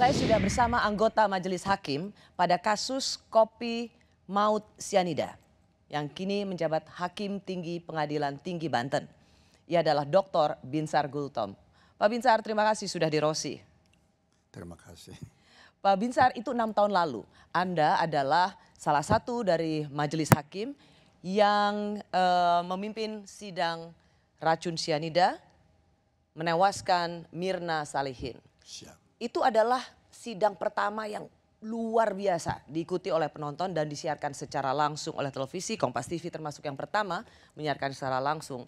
Saya sudah bersama anggota Majelis Hakim pada kasus kopi maut Sianida yang kini menjabat Hakim Tinggi Pengadilan Tinggi Banten. Ia adalah Dr. Binsar Gultom. Pak Binsar, terima kasih sudah di Rosi. Terima kasih. Pak Binsar, itu 6 tahun lalu. Anda adalah salah satu dari Majelis Hakim yang memimpin sidang racun Sianida menewaskan Mirna Salihin. Siap. Itu adalah sidang pertama yang luar biasa diikuti oleh penonton dan disiarkan secara langsung oleh televisi. Kompas TV termasuk yang pertama menyiarkan secara langsung.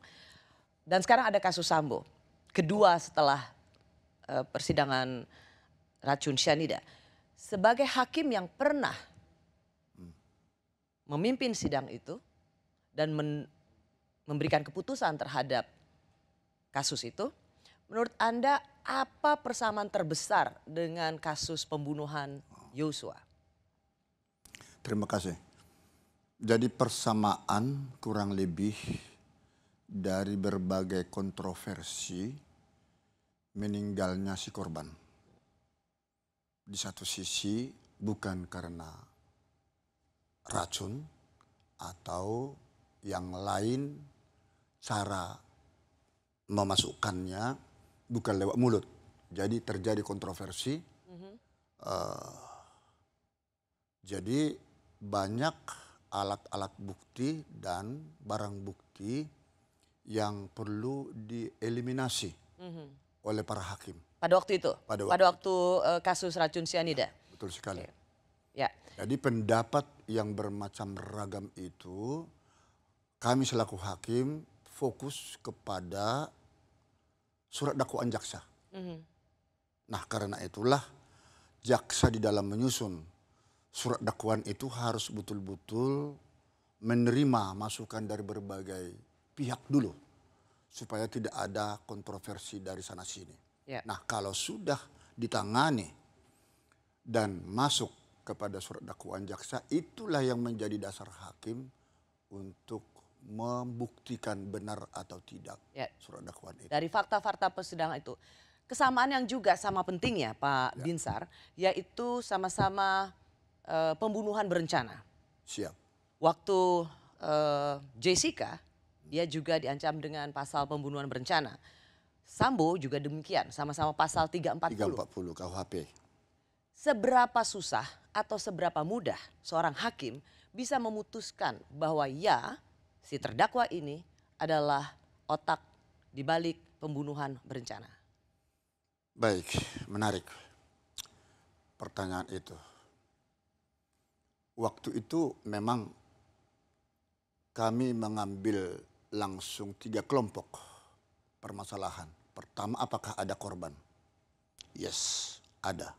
Dan sekarang ada kasus Sambo, kedua setelah persidangan racun Sianida. Sebagai hakim yang pernah memimpin sidang itu dan memberikan keputusan terhadap kasus itu, menurut Anda apa persamaan terbesar dengan kasus pembunuhan Yosua? Terima kasih. Jadi persamaan kurang lebih dari berbagai kontroversi meninggalnya si korban. Di satu sisi bukan karena racun atau yang lain cara memasukkannya. Bukan lewat mulut, jadi terjadi kontroversi. Jadi banyak alat-alat bukti dan barang bukti yang perlu dieliminasi oleh para hakim. Pada waktu itu? Pada waktu kasus racun Sianida? Betul sekali. Okay. Ya. Jadi pendapat yang bermacam ragam itu kami selaku hakim fokus kepada surat dakwaan jaksa. Nah, karena itulah jaksa di dalam menyusun surat dakwaan itu harus betul-betul menerima masukan dari berbagai pihak dulu supaya tidak ada kontroversi dari sana sini. Yeah. Nah, kalau sudah ditangani dan masuk kepada surat dakwaan jaksa, itulah yang menjadi dasar hakim untuk membuktikan benar atau tidak surat dakwaan itu. Dari fakta-fakta persidangan itu. Kesamaan yang juga sama pentingnya, Pak Binsar, yaitu sama-sama pembunuhan berencana. Siap. Waktu Jessica, dia juga diancam dengan pasal pembunuhan berencana. Sambo juga demikian, sama-sama pasal 340. 340 KUHP. Seberapa susah atau seberapa mudah seorang hakim bisa memutuskan bahwa si terdakwa ini adalah otak di balik pembunuhan berencana? Baik, menarik pertanyaan itu. Waktu itu memang kami mengambil langsung 3 kelompok permasalahan. Pertama, apakah ada korban? Yes, ada.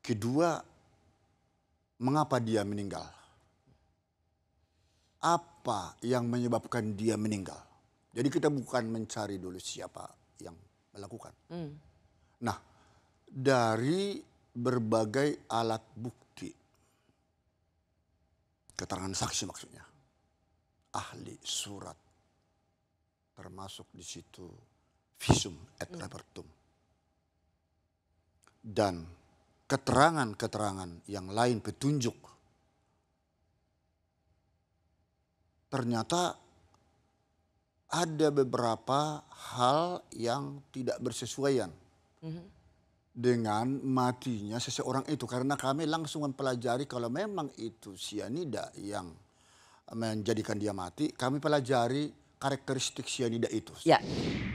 Kedua, mengapa dia meninggal? Apa yang menyebabkan dia meninggal? Jadi kita bukan mencari dulu siapa yang melakukan. Nah, dari berbagai alat bukti, keterangan saksi maksudnya, ahli, surat, termasuk di situ visum et repertum, dan keterangan-keterangan yang lain, petunjuk. Ternyata ada beberapa hal yang tidak bersesuaian dengan matinya seseorang itu. Karena kami langsung mempelajari kalau memang itu sianida yang menjadikan dia mati, kami pelajari karakteristik sianida itu. Ya.